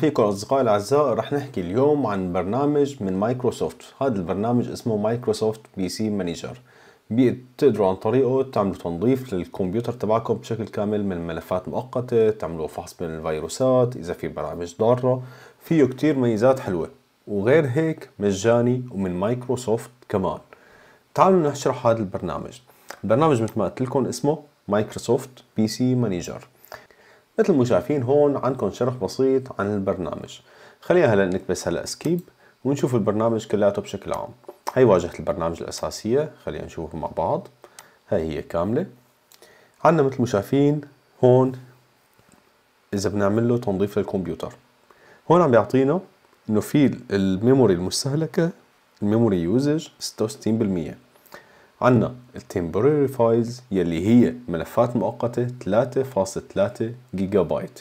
مرحبا فيكم أصدقائي الأعزاء. رح نحكي اليوم عن برنامج من مايكروسوفت. هذا البرنامج اسمه مايكروسوفت بي سي مانجر. بتقدروا عن طريقه تعملوا تنظيف للكمبيوتر تبعكم بشكل كامل من ملفات مؤقتة، تعملوا فحص من الفيروسات، إذا في برامج ضارة. فيه كتير ميزات حلوة وغير هيك مجاني ومن مايكروسوفت كمان. تعالوا نشرح هذا البرنامج. البرنامج مثل ما قلت لكم اسمه مايكروسوفت بي سي مانجر. مثل ما شايفين هون عندكم شرح بسيط عن البرنامج. خلينا هلا نكبس هلا اسكيب ونشوف البرنامج كلياته بشكل عام. هي واجهة البرنامج الأساسية، خلينا نشوفه مع بعض. هي كاملة. عندنا مثل ما شايفين هون إذا بنعمل له تنظيف للكمبيوتر. هون عم بيعطينا إنه في الميموري المستهلكة، الميموري يوزج 66%. عنا التمبوراري فايلز يلي هي ملفات مؤقتة 3.3 جيجا بايت.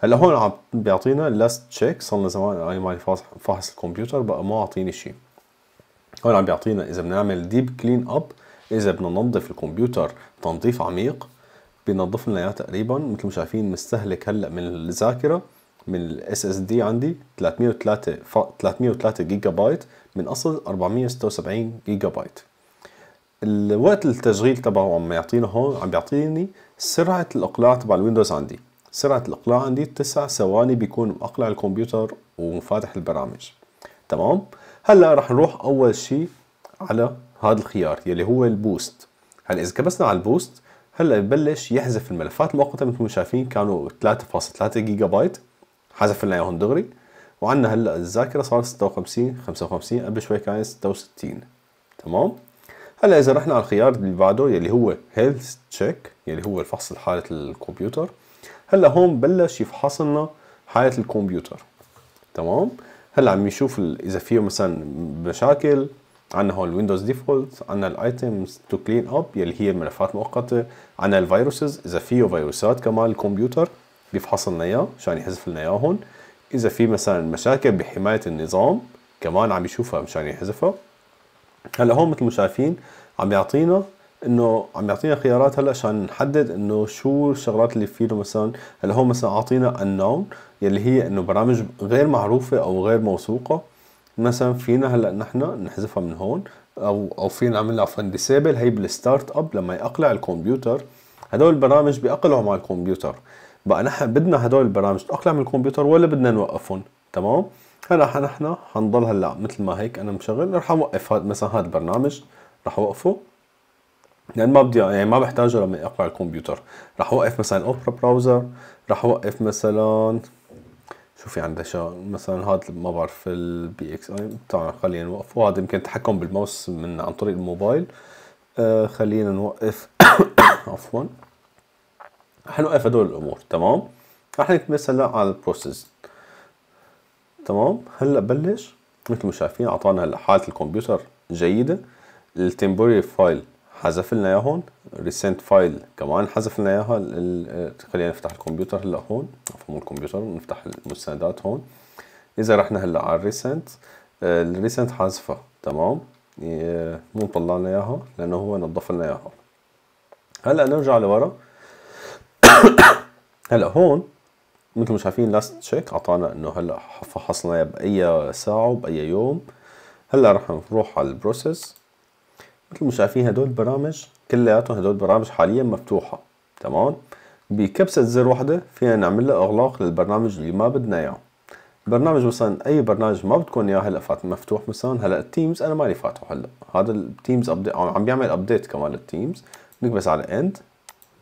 هلا هون عم بيعطينا لاست تشيك، صرنا زمان اي ماي فحص الكمبيوتر بقى ما عاطيني شيء. هون عم بيعطينا اذا بنعمل ديب كلين اب، اذا بدنا ننظف الكمبيوتر تنظيف عميق بينظف لنا اياه تقريبا. مثل ما شايفين مستهلك هلا من الذاكرة من الاس اس دي عندي 303 جيجا بايت من اصل 476 جيجا بايت. الوقت التشغيل تبعه عم يعطينا هون، عم بيعطيني سرعة الإقلاع تبع الويندوز. عندي سرعة الإقلاع عندي 9 ثواني بيكون مقلع الكمبيوتر ومفاتح البرامج. تمام. هلا رح نروح أول شيء على هذا الخيار يلي هو البوست. هلا إذا كبسنا على البوست هلا ببلش يحذف الملفات المؤقتة. مثل ما شايفين كانوا 3.3 جيجا بايت، حذف لنا إياهم دغري. وعندنا هلا الذاكرة صار 56 قبل شوي كان 66. تمام. هلا إذا رحنا على الخيار اللي بعده يلي هو هيلث تشيك يلي هو الفحص لحالة الكمبيوتر، هلا هون بلش يفحص لنا حالة الكمبيوتر. تمام. هلا عم يشوف إذا فيه مثلا مشاكل. عندنا هون الويندوز ديفولت، عندنا الايتمز تو كلين اب يلي هي ملفات مؤقتة، عندنا الفيروسز إذا فيه فيروسات كمان الكمبيوتر بيفحص لنا إياه مشان يحذف لنا إياهم. إذا في مثلا مشاكل بحماية النظام كمان عم يشوفها مشان يحذفها. هلا هون مثل ما شايفين عم يعطينا انه عم يعطينا خيارات هلا عشان نحدد انه شو الشغلات اللي فيه. مثلا هلا هون مثلا اعطينا النون يلي هي انه برامج غير معروفه او غير موثوقه، مثلا فينا هلا نحن نحذفها من هون او فينا نعملها عفوا ديسيبل. هي بالستارت اب لما يقلع الكمبيوتر هدول البرامج بيقلعوا مع الكمبيوتر، بقى نحن بدنا هدول البرامج تقلع من الكمبيوتر ولا بدنا نوقفهم؟ تمام. هلا نحن حنضل هلا مثل ما هيك انا مشغل رح اوقف مثلا هذا البرنامج رح اوقفه لان ما بدي يعني ما بحتاجه لما اقلع الكمبيوتر. رح اوقف مثلا اوبرا براوزر، رح اوقف مثلا شو في عندي مثلا هذا ما بعرف البي اكس اي. تمام خلينا نوقفه. هذا يمكن تحكم بالماوس من عن طريق الموبايل. خلينا نوقف عفوا حنوقف هدول الامور. تمام. رح نكبس هلا على البروسيس. تمام. هلا بلش مثل ما شايفين اعطانا هلا حاله الكمبيوتر جيده، التمبوري فايل حذف لنا اياهم، ريسنت فايل كمان حذف لنا اياها. خلينا نفتح الكمبيوتر هلا هون، عفوا مو الكمبيوتر، نفتح المستندات هون. اذا رحنا هلا على الريسنت، الريسنت حذفها. تمام. مو مطلع لنا اياها لانه هو نظف لنا اياها. هلا نرجع لورا. هلا هون مثل ما شايفين لاست تشيك اعطانا انه هلا فحصنا باي ساعه وباي يوم. هلا رح نروح على البروسيس. مثل ما شايفين هدول البرامج كلياتهم هدول البرامج حاليا مفتوحه. تمام. بكبسه زر واحده فينا نعمل لها اغلاق للبرنامج اللي ما بدنا اياه. برنامج مثلا اي برنامج ما بدكم اياه هلا فات مفتوح. مثلا هلا التيمز انا مالي فاتحه هلا، هذا التيمز ابديت عم بيعمل ابديت كمان للتيمز. نكبس على اند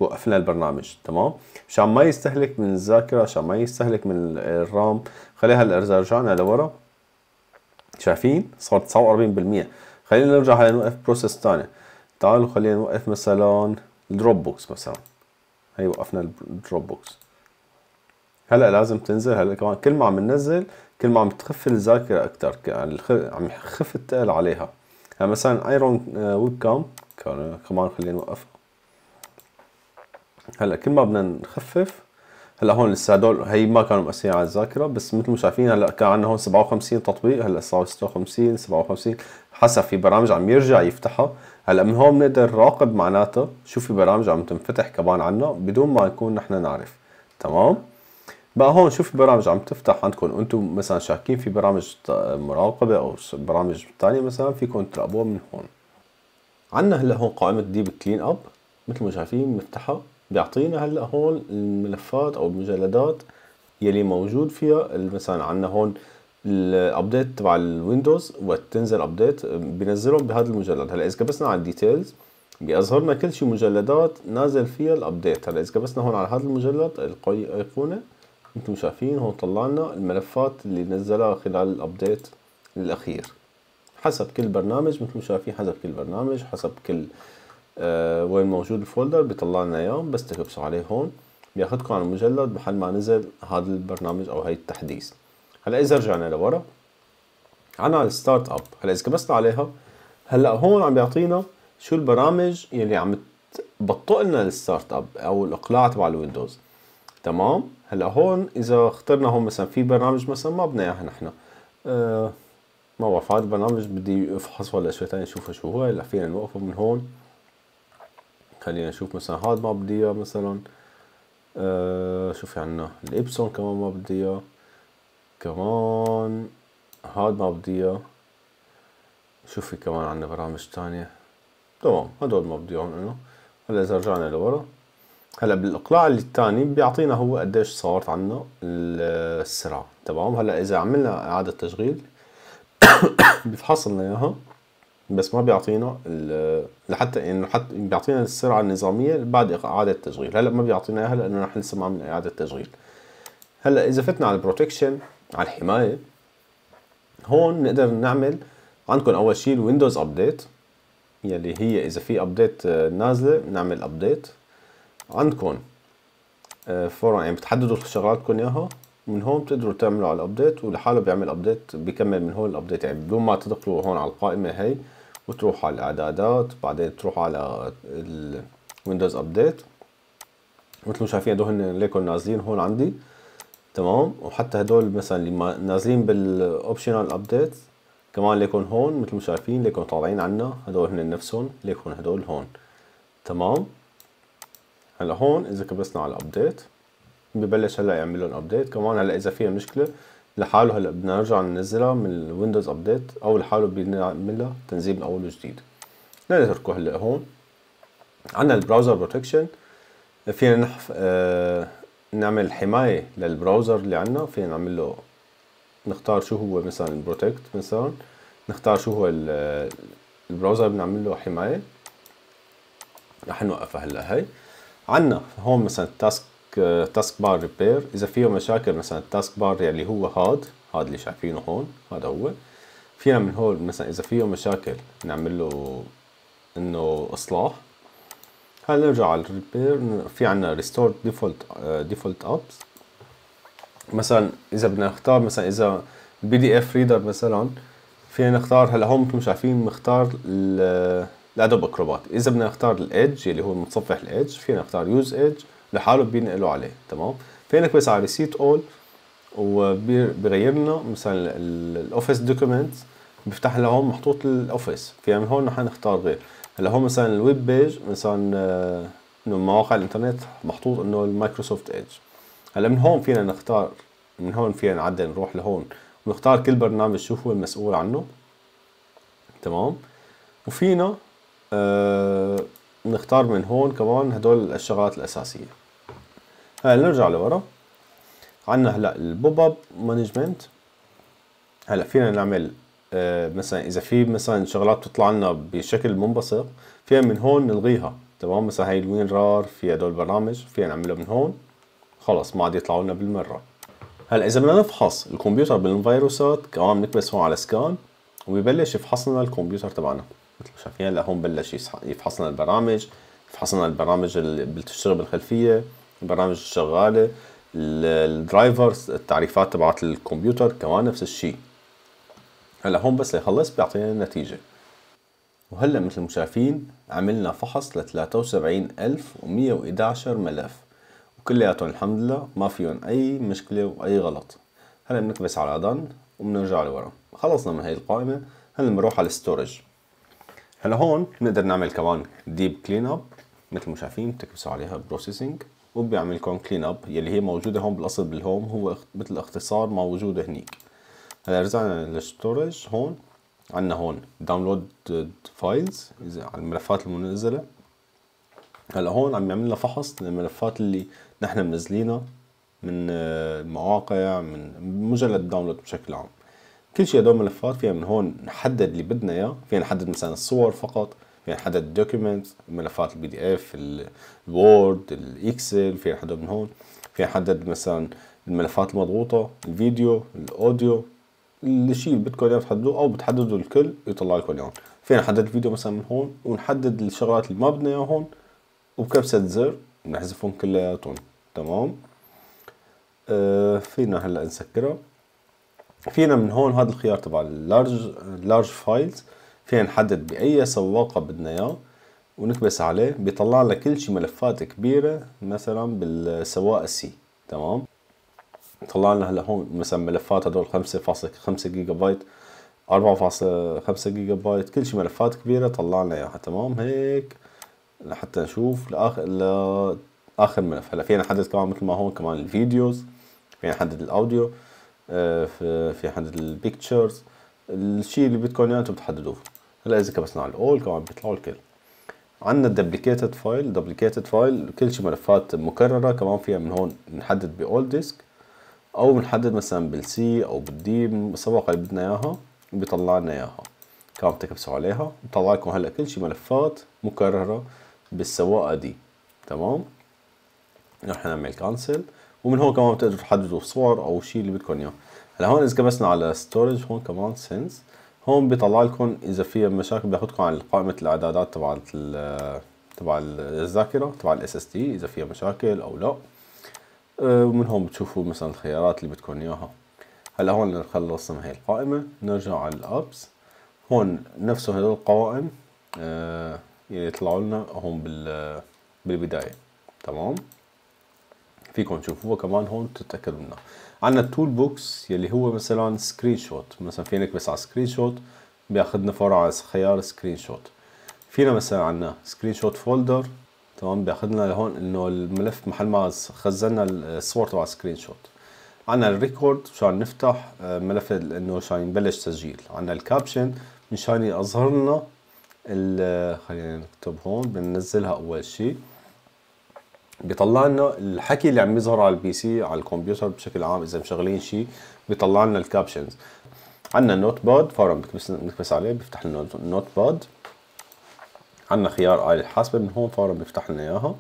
وقفنا البرنامج. تمام. عشان ما يستهلك من الذاكره، عشان ما يستهلك من الرام. خليها هلا اذا رجعنا لورا شايفين صار 49%. خلينا نرجع هلا نوقف بروسيس ثانيه. تعالوا خلينا نوقف مثلا الدروب بوكس مثلا. هي وقفنا الدروب بوكس. هلا لازم تنزل هلا كمان كل ما عم ننزل كل ما عم تخف الذاكره اكثر، يعني عم يخف الثقل عليها. يعني مثلا ايرون ويب كام كمان خلينا نوقفها. هلا كل ما بدنا نخفف هلا هون لسه هدول هي ما كانوا مأثرين على الذاكرة، بس مثل ما شايفين هلا كان عندنا هون 57 تطبيق هلا صاروا 56 57 حسب. في برامج عم يرجع يفتحها. هلا من هون بنقدر نراقب معناتها شو في برامج عم تنفتح كمان عنا بدون ما نكون نحن نعرف. تمام. بقى هون شوف برامج عم تفتح عندكم، انتم مثلا شاكين في برامج مراقبه او برامج ثانيه مثلا فيكم تراقبوها من هون. عندنا هلا هون قائمه ديب كلين اب مثل ما شايفين بنفتحها، بيعطينا هلا هون الملفات او المجلدات يلي موجود فيها. مثلا عندنا هون الابديت تبع الويندوز، وقت تنزل ابديت بنزلهم بهذا المجلد. هلا اذا كبسنا على الديتيلز بيظهر لنا كل شيء مجلدات نازل فيها الابديت. هلا اذا كبسنا هون على هذا المجلد الايقونه انتم شايفين هون طلع لنا الملفات اللي نزلها خلال الابديت الاخير حسب كل برنامج، مثل ما شايفين حسب كل برنامج حسب كل وين موجود الفولدر بيطلع لنا اياه. بس تكبسوا عليه هون بياخذكم على المجلد محل ما نزل هذا البرنامج او هي التحديث. هلا اذا رجعنا لورا عنا الستارت اب، هلا اذا كبسنا عليها هلا هون عم بيعطينا شو البرامج يلي عم تبطئ لنا الستارت اب او الاقلاع تبع الويندوز. تمام. هلا هون اذا اخترنا هون مثلا في برنامج مثلا ما بدنا اياه نحن، ما بعرف هذا البرنامج بدي افحص ولا شيء ثاني نشوفه شو هو. هلا فينا نوقفه من هون، خلينا نشوف مثلا هذا ما بدي اياه مثلا. شو في عنا الابسون كمان ما بدي اياه، كمان هذا ما بدي اياه، شو في كمان عنا برامج ثانيه. تمام هدول ما بدي اياهم انا. هلا اذا رجعنا لورا هلا بالاقلاع اللي الثاني بيعطينا هو قديش صارت عنا السرعه. تمام. هلا اذا عملنا اعاده تشغيل بيفحص لنا اياها، بس ما بيعطينا لحتى يعني حتى بيعطينا السرعه النظاميه بعد اعاده تشغيل. هلا ما بيعطينا اياها لانه نحن لسه ما عملنا اعاده تشغيل. هلا اذا فتنا على البروتكشن على الحمايه هون نقدر نعمل عندكم اول شيء الويندوز ابديت يلي هي اذا في ابديت نازله بنعمل ابديت. عندكم فورا يعني بتحددوا شغلاتكم اياها من هون، بتقدروا تعملوا على الابديت ولحاله بيعمل ابديت بيكمل من هون الابديت، يعني بدون ما تدخلوا هون على القائمه هي وتروحوا على الاعدادات بعدين تروحوا على الويندوز ابديت. مثل ما شايفين هدول هن ليكم نازلين هون عندي. تمام. وحتى هدول مثلا اللي نازلين بالاوبشنال ابديت كمان ليكم هون مثل ما شايفين ليكم طالعين عنا، هدول هن نفسهم ليكم هدول هون. تمام. هلا هون اذا كبسنا على الابديت ببلش هلا يعمل لهم ابديت كمان. هلا اذا فيها مشكله لحاله هلا بدنا نرجع ننزلها من الويندوز ابديت او لحاله بنعمل لها تنزيل من اول وجديد. نتركه هلا هون عندنا البراوزر بروتكشن، فينا نعمل حمايه للبراوزر اللي عندنا، فينا نعمل له نختار شو هو مثلا البروتكت، مثلا نختار شو هو البراوزر بنعمل له حمايه. رح نوقفها هلا هي. عندنا هون مثلا تاسك بار ريبير، اذا فيه مشاكل مثلا التاسك بار يعني هو هاد اللي شايفينه هون هذا هو، فينا من هون مثلا اذا فيه مشاكل نعمل له انه اصلاح. هلا نرجع على الريبير، في عندنا ريستور ديفولت ابس. مثلا اذا بدنا نختار مثلا اذا البي دي اف ريدر مثلا فينا نختار. هلا هون مثل ما شايفين مختار الادوب اكروبات، اذا بدنا نختار الايدج اللي هو متصفح الايدج فينا نختار يوز ايدج لحاله بينقله عليه. تمام. فينا بس على ريسيت اول وبيغير لنا مثلا الاوفيس دوكيمنت، بيفتح لها هون محطوط الاوفيس، فينا من هون نحن نختار غير. هلا هون مثلا الويب بيج مثلا انه مواقع الانترنت محطوط انه المايكروسوفت ايدج. هلا من هون فينا نختار، من هون فينا نعدل نروح لهون ونختار كل برنامج شو هو المسؤول عنه. تمام. وفينا نختار من هون كمان هدول الشغلات الاساسيه. هلا نرجع لورا عندنا هلا البوب اب مانجمنت. هلا فينا نعمل مثلا اذا في مثلا شغلات بتطلع لنا بشكل منبسط فينا من هون نلغيها. تمام. مثلا هي الوين رار في هدول البرامج فينا نعملها من هون، خلص ما عاد يطلعوا لنا بالمره. هلا اذا بدنا نفحص الكمبيوتر بالفيروسات كمان بنكبس هون على سكان وبيبلش يفحص لنا الكمبيوتر تبعنا. مثل ما شايفين هلا هون بلش يفحص لنا البرامج، يفحص لنا البرامج اللي بتشتغل بالخلفيه، البرامج الشغاله، الدرايفرز، التعريفات تبعت الكمبيوتر كمان نفس الشيء. هلا هون بس ليخلص بيعطينا النتيجه. وهلا مثل ما شايفين عملنا فحص ل 73111 ملف وكلياتهم الحمد لله ما فيهم اي مشكله واي غلط. هلا بنكبس على دن وبنرجع لورا. خلصنا من هي القائمه. هلا بنروح على الستورج. هلا هون بنقدر نعمل كمان ديب كلين اب مثل ما شايفين، بتكبسوا عليها بروسيسنج وبيعمل لكم كلين اب يلي هي موجوده هون بالاصل بالهوم، هو مثل اختصار موجوده هنيك. هلا رجعنا للستورج، هون عندنا هون داونلود فايلز على الملفات المنزله. هلا هون عم يعمل لنا فحص للملفات اللي نحن منزلينها من مواقع، من مجلد داونلود بشكل عام. كل شيء هدول ملفات فيها من هون نحدد اللي بدنا اياه، فينا نحدد مثلا الصور فقط، فينا نحدد الدوكيومنت، ملفات البي دي اف، الوورد، الاكسل، فينا نحدد من هون، فينا نحدد مثلا الملفات المضغوطه، الفيديو، الاوديو، الشيء اللي بدكم اياه تحددوه او بتحددوا الكل يطلع لكم اياهم. فينا نحدد الفيديو مثلا من هون، ونحدد الشغلات اللي ما بدنا اياها هون، وبكبسه زر بنحذفهم كلياتهم. تمام. فينا هلا نسكرها. فينا من هون هذا الخيار تبع اللارج فايلز، فينا نحدد باي سواقه بدنا اياه ونكبس عليه، بيطلع لنا كل شيء ملفات كبيره مثلا بالسواقه سي. تمام. طلع لنا هلا هون مثلا ملفات هدول 5.5 جيجا بايت، 4.5 جيجا بايت، كل شيء ملفات كبيره طلع لنا اياها. تمام. هيك لحتى نشوف لاخر ملف. هلا فينا نحدد كمان مثل ما هون كمان الفيديوز، فينا نحدد الاوديو، في حدد البيكتشرز، الشيء اللي بدكم اياه انتم بتحددوه. هلا اذا كبسنا على الاول كمان بيطلعوا الكل. عندنا الدبليكيتد فايل، دبليكيتد فايل كل شيء ملفات مكرره، كمان فيها من هون نحدد باول ديسك او بنحدد مثلا بالسي او بالدي السواقه اللي بدنا اياها، بيطلع لنا اياها. كمان بتكبسوا عليها بيطلع لكم هلا كل شيء ملفات مكرره بالسواقه دي. تمام. رح نعمل كانسل، ومن هون كمان بتقدروا تحددوا صور او شيء اللي بدكم اياه. هلا هون اذا كبسنا على ستورج هون كمان سينس، هون بيطلع لكم اذا في مشاكل، بياخذكم على قائمه الاعدادات تبع الذاكره تبع الاس اس تي اذا فيها مشاكل او لا، ومن هون بتشوفوا مثلا الخيارات اللي بدكم اياها. هلا هون خلصنا هي القائمه، نرجع على الابس. هون نفسه هدول القوائم اللي طلعوا لنا هون بالبدايه. تمام. فيكم تشوفوها كمان هون تتاكدوا منها. عندنا التول بوكس يلي هو مثلا سكرين شوت، مثلا فينا نكبس على سكرين شوت بياخذنا فورا على خيار سكرين شوت. فينا مثلا عندنا سكرين شوت فولدر، تمام، بياخذنا لهون انه الملف محل ما خزنا الصور تبع سكرين شوت. عندنا الريكورد مشان نفتح ملف انه مشان نبلش تسجيل. عندنا الكابشن مشان يظهر لنا، خلينا نكتب هون بننزلها اول شيء، بيطلع لنا الحكي اللي عم يظهر على البي سي على الكمبيوتر بشكل عام اذا مشغلين شيء، بيطلع لنا الكابشنز. عندنا النوت باد، فورا بنكبس عليه بيفتح لنا النوت باد. عندنا خيار آلة الحاسبة، من هون فورا بيفتح لنا اياها.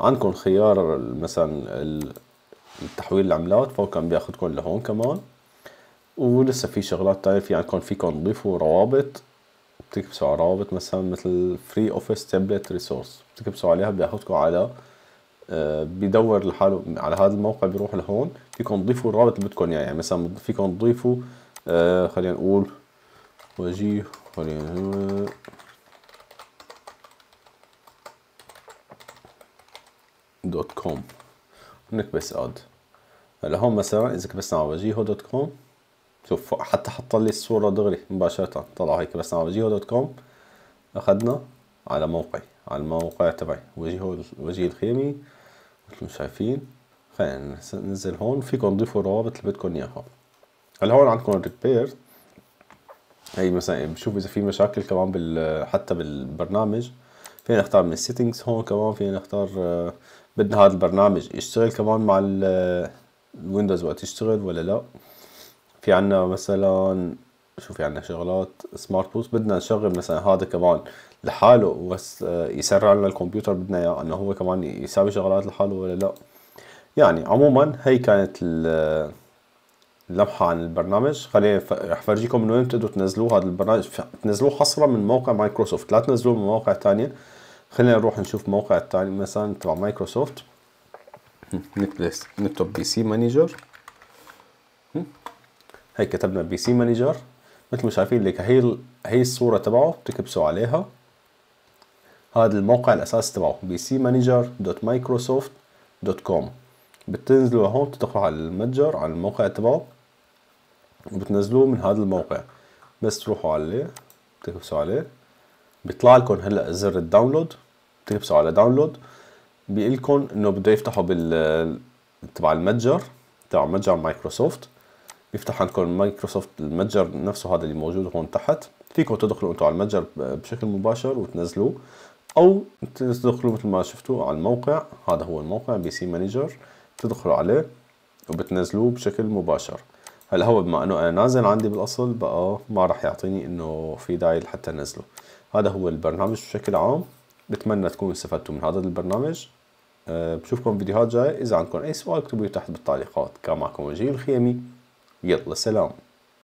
عندكم خيار مثلا التحويل العملات، فوق بياخذكم لهون كمان، ولسه في شغلات ثانيه في عندكم. فيكم تضيفوا روابط، بتكبسوا على روابط مثلا مثل فري اوفيس تابلت ريسورس، بتكبسوا عليها بياخذكم على بيدور لحاله على هذا الموقع، بيروح لهون. فيكم تضيفوا الرابط اللي بدكم اياه، يعني مثلا فيكم تضيفوا خلينا نقول وجيه، خلينا .com، نكبس اد. هلا هون مثلا اذا كبسنا على وجيه .com، شوف حتى حط لي الصوره دغري مباشره، طلع هيك. بس على وجيه .com اخذنا على موقعي، على الموقع تبعي وجيه الخيمي مثل ما شايفين. خلينا ننزل هون، فيكم تضيفوا الروابط اللي بدكم اياها. هلا هون عندكم الريبير، هي مثلا بشوف اذا في مشاكل كمان حتى بالبرنامج. فينا نختار من السيتنجز، هون كمان فينا نختار بدنا هذا البرنامج يشتغل كمان مع الويندوز وقت يشتغل ولا لا. في عنا مثلا شو في عنا شغلات سمارت بوست، بدنا نشغل مثلا هذا كمان لحاله بس يسرع لنا الكمبيوتر، بدنا اياه انه هو كمان يساوي شغلات لحاله ولا لا. يعني عموما هي كانت اللمحه عن البرنامج. خليني رح فرجيكم من وين بتقدروا تنزلوه هذا البرنامج، تنزلوه حصرا من موقع مايكروسوفت، لا تنزلوه من مواقع ثانيه. خلينا نروح نشوف موقع ثاني مثلا تبع مايكروسوفت، نكتب بي سي مانجر. هيك كتبنا بي سي مانجر، مثل ما شايفين لك هي الصوره تبعه، بتكبسوا عليها. هذا الموقع الاساسي تبعه pcmanager.microsoft.com، بتنزلوا هون، بتدخلوا على المتجر على الموقع تبعه وبتنزلوه من هذا الموقع. بس تروحوا عليه بتكبسوا عليه، بيطلع لكم هلا زر الداونلود، بتكبسوا على داونلود. بيقول لكم انه بده يفتحوا بال تبع المتجر تبع متجر مايكروسوفت. بيفتح عندكم مايكروسوفت المتجر نفسه، هذا اللي موجود هون تحت. فيكم تدخلوا انتم على المتجر بشكل مباشر وتنزلوه، او تدخلوا مثل ما شفتوا على الموقع. هذا هو الموقع بي سي مانجر، تدخلوا عليه وبتنزلوه بشكل مباشر. هلا هو بما انه انا نازل عندي بالاصل بقى ما راح يعطيني انه في داعي لحتى انزله. هذا هو البرنامج بشكل عام، بتمنى تكونوا استفدتوا من هذا البرنامج. بشوفكم فيديوهات جاي، اذا عندكم اي سؤال اكتبوه تحت بالتعليقات. كان معكم وجيه الخيامي، يلا سلام.